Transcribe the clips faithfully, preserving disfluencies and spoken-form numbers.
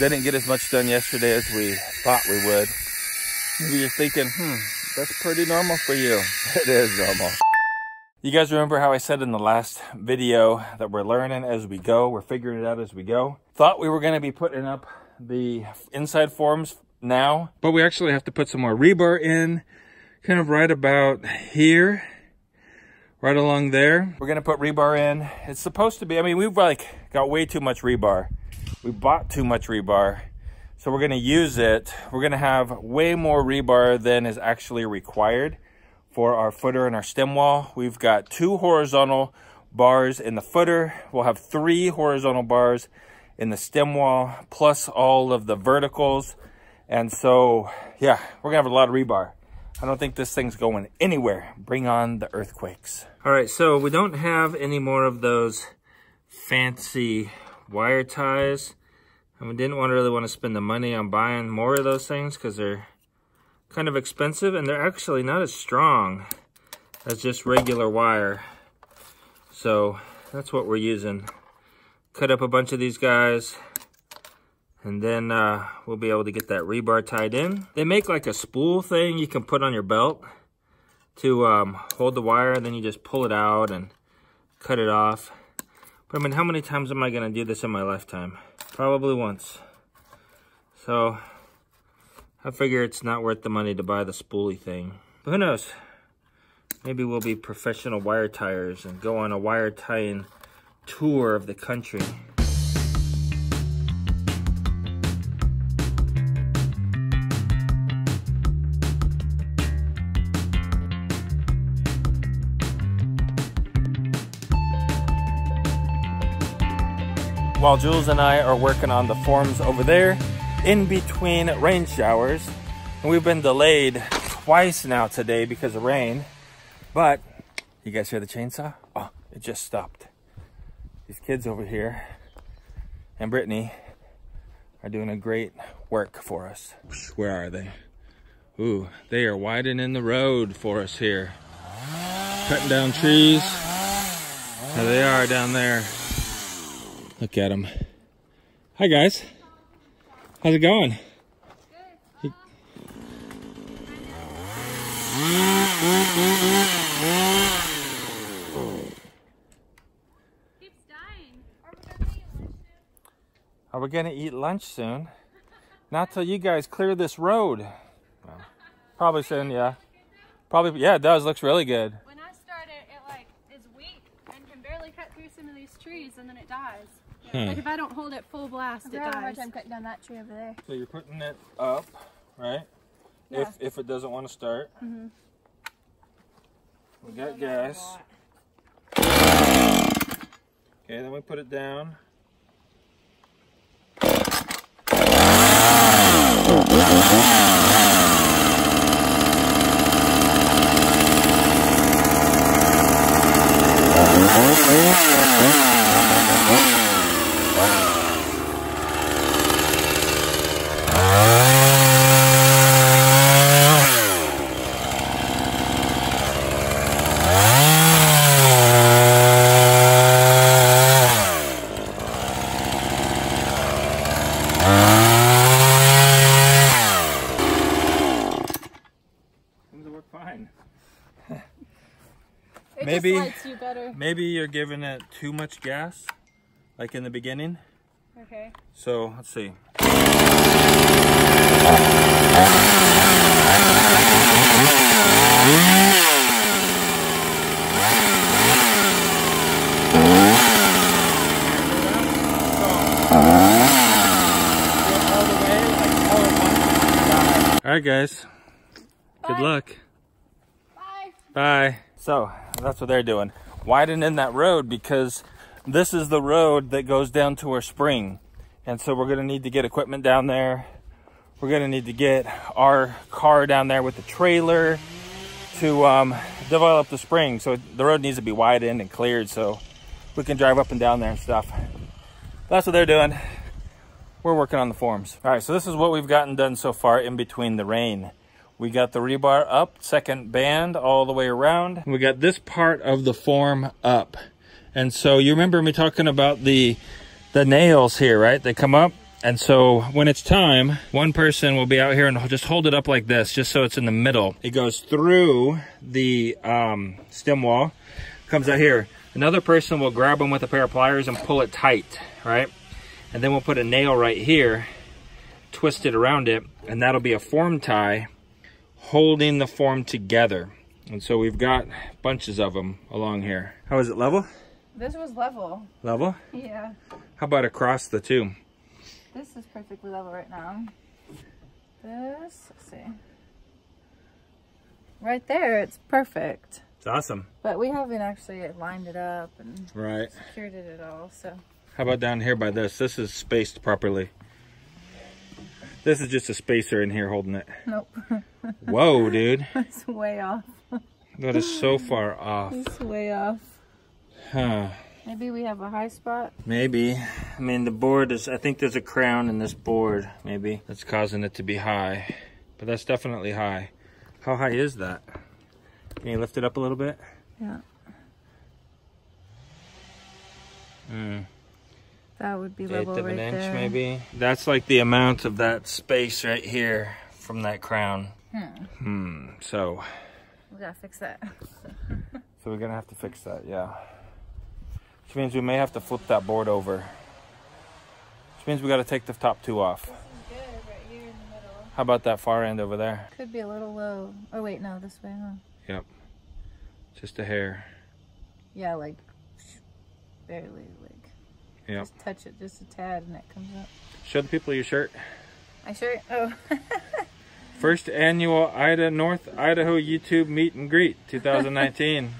Didn't get as much done yesterday as we thought we would. Maybe you're thinking, hmm, that's pretty normal for you. It is normal. You guys remember how I said in the last video that we're learning as we go, we're figuring it out as we go? Thought we were gonna be putting up the inside forms now, but we actually have to put some more rebar in, kind of right about here, right along there. We're gonna put rebar in. It's supposed to be, I mean, we've like got way too much rebar. We bought too much rebar, so we're gonna use it. We're gonna have way more rebar than is actually required for our footer and our stem wall. We've got two horizontal bars in the footer. We'll have three horizontal bars in the stem wall, plus all of the verticals. And so, yeah, we're gonna have a lot of rebar. I don't think this thing's going anywhere. Bring on the earthquakes. All right, so we don't have any more of those fancy wire ties. And we didn't want, really want to spend the money on buying more of those things because they're kind of expensive and they're actually not as strong as just regular wire. So that's what we're using. Cut up a bunch of these guys. And then uh, we'll be able to get that rebar tied in. They make like a spool thing you can put on your belt to um, hold the wire, and then you just pull it out and cut it off. But I mean, how many times am I gonna do this in my lifetime? Probably once. So I figure it's not worth the money to buy the spoolie thing. But who knows? Maybe we'll be professional wire tiers and go on a wire tying tour of the country. While Jules and I are working on the forms over there in between rain showers, and we've been delayed twice now today because of rain, but you guys hear the chainsaw? Oh, it just stopped. These kids over here and Brittany are doing a great work for us. Where are they? Ooh, they are widening the road for us here. Cutting down trees. There they are down there. Look at them. Hi guys. How's it going? Good. Keeps dying. Are we gonna eat lunch soon? Not till you guys clear this road. Well, probably soon, yeah. Probably, yeah, it does. Looks really good. When I started, it like is weak and can barely cut through some of these trees, and then it dies. Hmm. Like if I don't hold it full blast, it dies. I'm having a hard time cutting down that tree over there. So you're putting it up, right? Yeah. If if it doesn't want to start. Mm-hmm. We got gas. Okay, then we put it down. Maybe, just lights you better. Maybe you're giving it too much gas, like in the beginning. Okay. So, let's see. All right, guys. Bye. Good luck. Bye. Bye. So, that's what they're doing. Widening that road because this is the road that goes down to our spring. And so we're gonna need to get equipment down there. We're gonna need to get our car down there with the trailer to um, develop the spring. So the road needs to be widened and cleared so we can drive up and down there and stuff. That's what they're doing. We're working on the forms. All right, so this is what we've gotten done so far in between the rain. We got the rebar up, second band all the way around. We got this part of the form up. And so you remember me talking about the the nails here, right? They come up And so when it's time, one person will be out here and just hold it up like this, just so it's in the middle. It goes through the um, stem wall, comes out here. Another person will grab them with a pair of pliers and pull it tight, right? And then we'll put a nail right here, twist it around it, and that'll be a form tie holding the form together. And so we've got bunches of them along here. How is it, level? This was level. Level? Yeah. How about across the two? This is perfectly level right now. This, let's see. Right there, it's perfect. It's awesome. But we haven't actually lined it up and right. secured it at all, so. How about down here by this? This is spaced properly. This is just a spacer in here holding it. Nope. Whoa, dude. That's way off. That is so far off. It's way off. Huh. Maybe we have a high spot. Maybe. I mean, the board is, I think there's a crown in this board, maybe. That's causing it to be high. But that's definitely high. How high is that? Can you lift it up a little bit? Yeah. Mm. That would be level right there. Eighth of an inch, maybe. That's like the amount of that space right here from that crown. Hmm. Hmm. So. We gotta fix that. So we're gonna have to fix that, yeah. Which means we may have to flip that board over. Which means we gotta take the top two off. This is good, right here in the middle. How about that far end over there? Could be a little low. Oh wait, no, this way, huh? Yep. Just a hair. Yeah, like barely, like. Yep. Just touch it just a tad and it comes up. Show the people your shirt. My shirt? Oh. First annual Ida North Idaho YouTube Meet and Greet two thousand nineteen.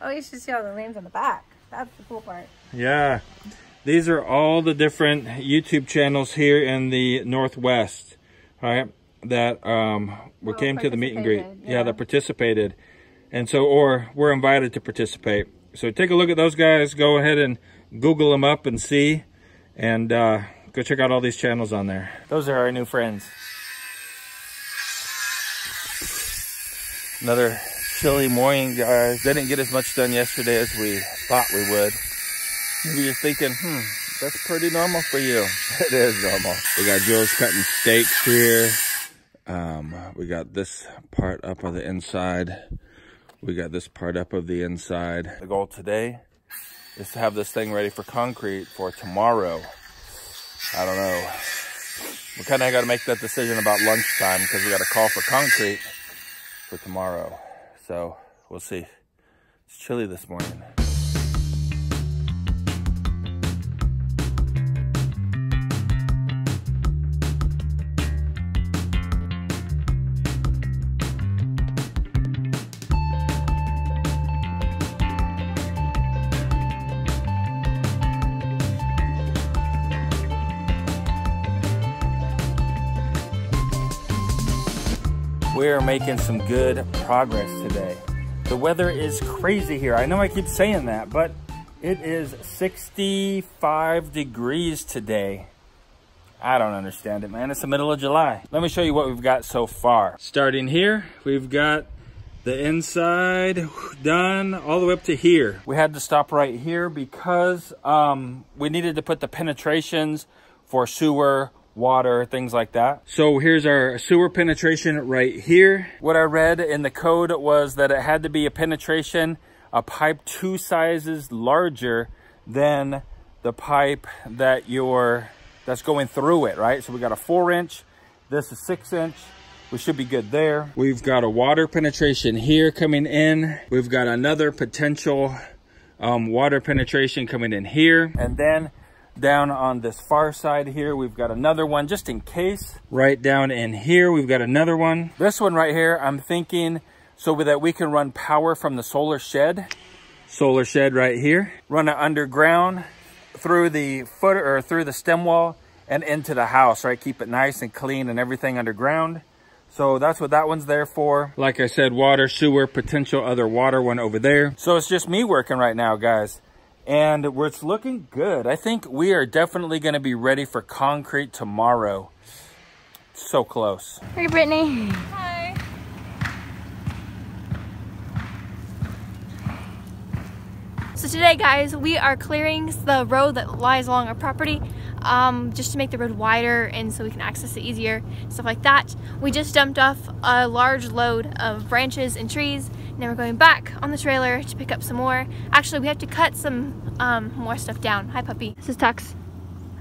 Oh, you should see all the names on the back. That's the cool part. Yeah. These are all the different YouTube channels here in the Northwest, all right, that um, we oh, came to the meet and greet. Yeah. yeah, that participated. And so, or were invited to participate. So take a look at those guys. Go ahead and Google them up and see. And uh, go check out all these channels on there. Those are our new friends. Another chilly morning, guys. They didn't get as much done yesterday as we thought we would. Maybe you're thinking, hmm, that's pretty normal for you. It is normal. We got Jules cutting steaks here. Um, we got this part up of the inside. We got this part up of the inside. The goal today is to have this thing ready for concrete for tomorrow. I don't know. We kind of got to make that decision about lunchtime because we got to call for concrete for tomorrow. So we'll see. It's chilly this morning. We're making some good progress today. The weather is crazy here. I know I keep saying that, but it is sixty-five degrees today. I don't understand it, man. It's the middle of July. Let me show you what we've got so far. Starting here, we've got the inside done all the way up to here. We had to stop right here because um, we needed to put the penetrations for sewer, water, things like that. So here's our sewer penetration right here. What I read in the code was that it had to be a penetration, a pipe two sizes larger than the pipe that you're, that's going through it, right? So we got a four inch, this is six inch. We should be good there. We've got a water penetration here coming in. We've got another potential um, water penetration coming in here. And then down on this far side here, we've got another one just in case. Right down in here, we've got another one. This one right here, I'm thinking so that we can run power from the solar shed. Solar shed right here. Run it underground through the foot or through the stem wall and into the house, right? Keep it nice and clean and everything underground. So that's what that one's there for. Like I said, water, sewer, potential other water one over there. So it's just me working right now, guys. And it's looking good. I think we are definitely gonna be ready for concrete tomorrow. So close. Hey, Brittany. Hi. So today, guys, we are clearing the road that lies along our property. um, just to make the road wider and so we can access it easier, stuff like that. We just dumped off a large load of branches and trees. Now we're going back on the trailer to pick up some more. Actually, we have to cut some um, more stuff down. Hi, puppy. This is Tux.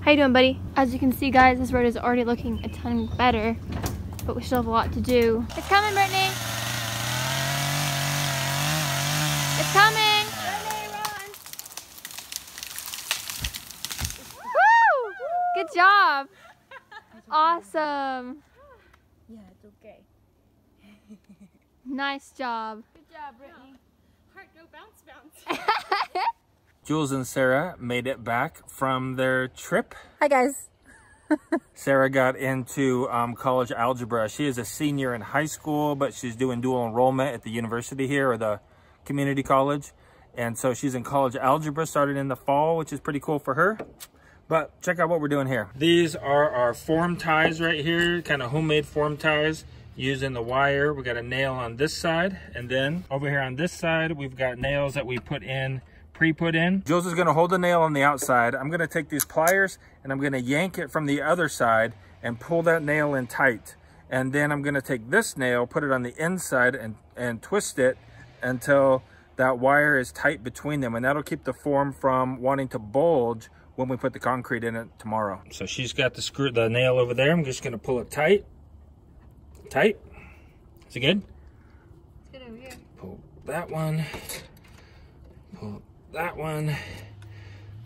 How you doing, buddy? As you can see, guys, this road is already looking a ton better, but we still have a lot to do. It's coming, Brittany. It's coming. Good job! Awesome! Yeah, it's okay. Nice job. Good job, Brittany. Heart, go bounce, bounce. Jules and Sarah made it back from their trip. Hi, guys. Sarah got into um, college algebra. She is a senior in high school, but she's doing dual enrollment at the university here, or the community college. And so she's in college algebra, started in the fall, which is pretty cool for her. But check out what we're doing here. These are our form ties right here, kind of homemade form ties using the wire. We got a nail on this side, and then over here on this side, we've got nails that we put in, pre-put in. Jules is gonna hold the nail on the outside. I'm gonna take these pliers and I'm gonna yank it from the other side and pull that nail in tight. And then I'm gonna take this nail, put it on the inside and, and twist it until that wire is tight between them. And that'll keep the form from wanting to bulge when we put the concrete in it tomorrow. So she's got the screw, the nail over there. I'm just gonna pull it tight, tight. Is it good? It's good over here. Pull that one, pull that one.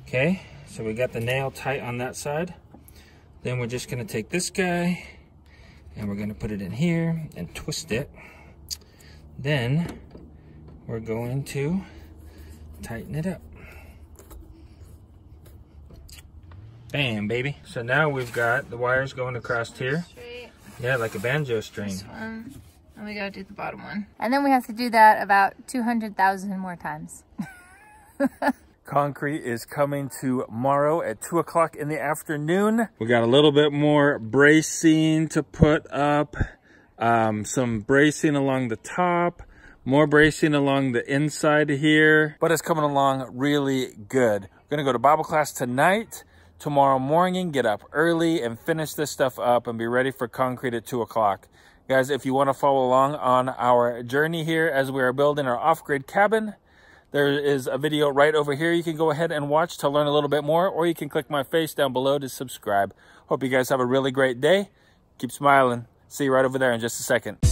Okay, so we got the nail tight on that side. Then we're just gonna take this guy and we're gonna put it in here and twist it. Then we're going to tighten it up. Bam, baby. So now we've got the wires going across here. Straight. Yeah, like a banjo string. This one. And we gotta do the bottom one. And then we have to do that about two hundred thousand more times. Concrete is coming tomorrow at two o'clock in the afternoon. We got a little bit more bracing to put up. Um, some bracing along the top. More bracing along the inside here. But it's coming along really good. We're gonna go to Bible class tonight. Tomorrow morning, get up early and finish this stuff up and be ready for concrete at two o'clock. Guys, if you want to follow along on our journey here as we are building our off-grid cabin, there is a video right over here you can go ahead and watch to learn a little bit more, or you can click my face down below to subscribe. Hope you guys have a really great day. Keep smiling. See you right over there in just a second.